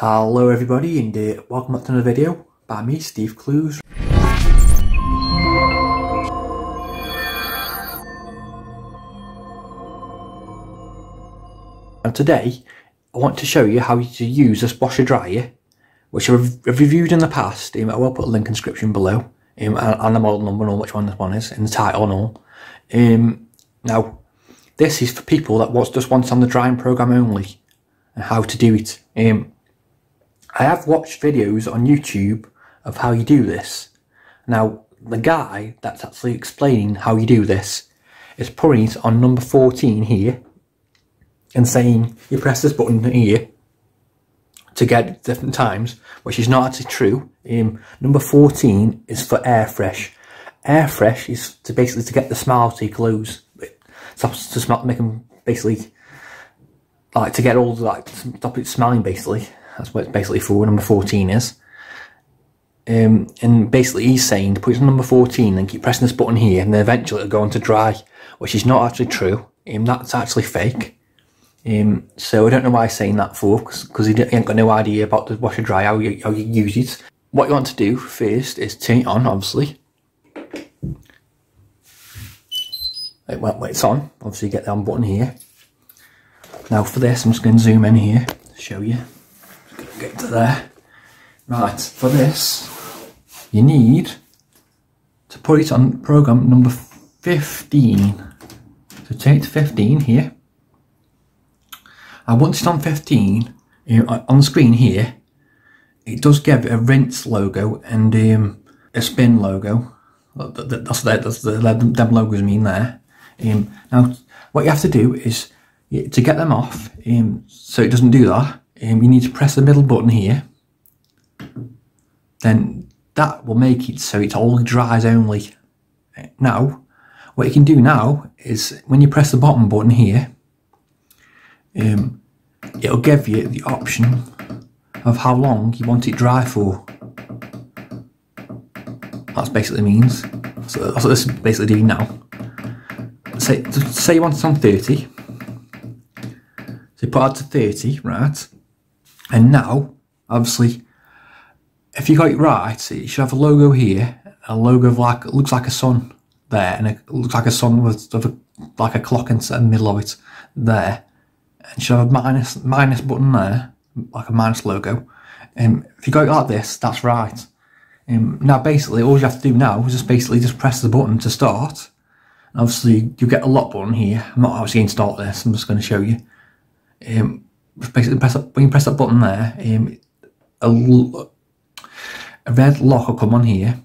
Hello everybody and welcome back to another video by me, Steve Cluz. And today I want to show you how to use a washer dryer, which I've reviewed in the past. I will put a link in the description below and the model number and all, which one this one is, and the title and all. Now this is for people that just want on the drying program only and how to do it. I have watched videos on YouTube of how you do this. Now, the guy that's actually explaining how you do this is putting it on number 14 here and saying you press this button here to get different times, which is not actually true. Number 14 is for air fresh. Air fresh is to basically to get the smell to your clothes. It's to smell, make them basically like to get all the like stop it smelling basically. That's what it's basically for, number 14 is. And basically he's saying to put it on number 14 and keep pressing this button here and then eventually it'll go on to dry, which is not actually true. That's actually fake. So I don't know why he's saying that for, because he ain't got no idea about the washer dryer, how you use it. What you want to do first is turn it on, obviously. When it's on, obviously you get the on button here. Now for this, I'm just going to zoom in here to show you. Get to there. Right, for this, you need to put it on program number 15. So take 15 here. And once it's on 15, on the screen here, it does give a rinse logo and a spin logo. That's them logos mean there. Now, what you have to do is to get them off, so it doesn't do that. You need to press the middle button here, then that will make it so it all dries only. Now, what you can do now is when you press the bottom button here, it'll give you the option of how long you want it dry for. That's basically means, so that's what this is basically doing now. Say you want it on 30, so you put out to 30, right? And now, obviously, if you got it right, you should have a logo here, a logo of like, it looks like a sun there, and it looks like a sun with like a clock in the middle of it there. And you should have a minus button there, like a minus logo. And if you got it like this, that's right. Now, basically, all you have to do now is just press the button to start. And obviously, you get a lock button here. I'm not obviously going to start this, I'm just going to show you. Basically when you press that button there, a red lock will come on here.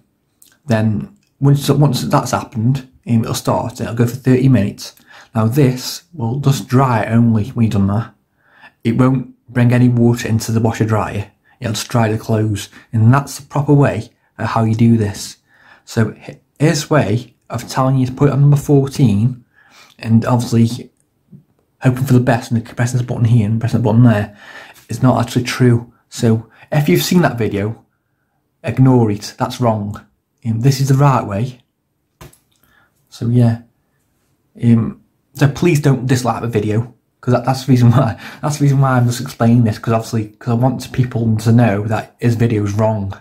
Then once that's happened, it'll start. It'll go for 30 minutes. Now this will just dry only when you've done that. It won't bring any water into the washer dryer. It'll just dry the clothes, and that's the proper way of how you do this. So here's a way of telling you to put it on number 14, and obviously hoping for the best and pressing this button here and pressing the button there is not actually true. So if you've seen that video, ignore it, that's wrong. This is the right way. So yeah, so please don't dislike the video, because that's the reason why I'm just explaining this, because obviously I want people to know that his video is wrong,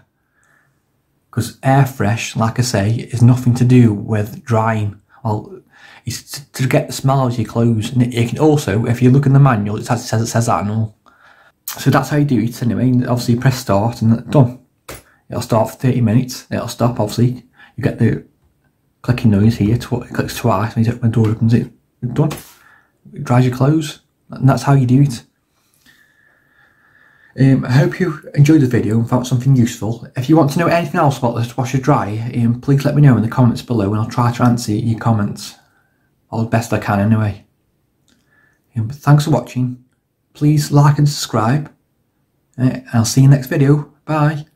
because air fresh, like I say, is nothing to do with drying. It's to get the smell out of your clothes, and it can also, if you look in the manual, it says that and all. So that's how you do it anyway. Obviously you press start and done. It'll start for 30 minutes, it'll stop. Obviously you get the clicking noise here, it clicks twice, and when the door opens it's done. It dries your clothes, and that's how you do it. I hope you enjoyed the video and found something useful. If you want to know anything else about this washer dryer, please let me know in the comments below and I'll try to answer your comments. All the best I can anyway. But thanks for watching. Please like and subscribe. And I'll see you in the next video. Bye.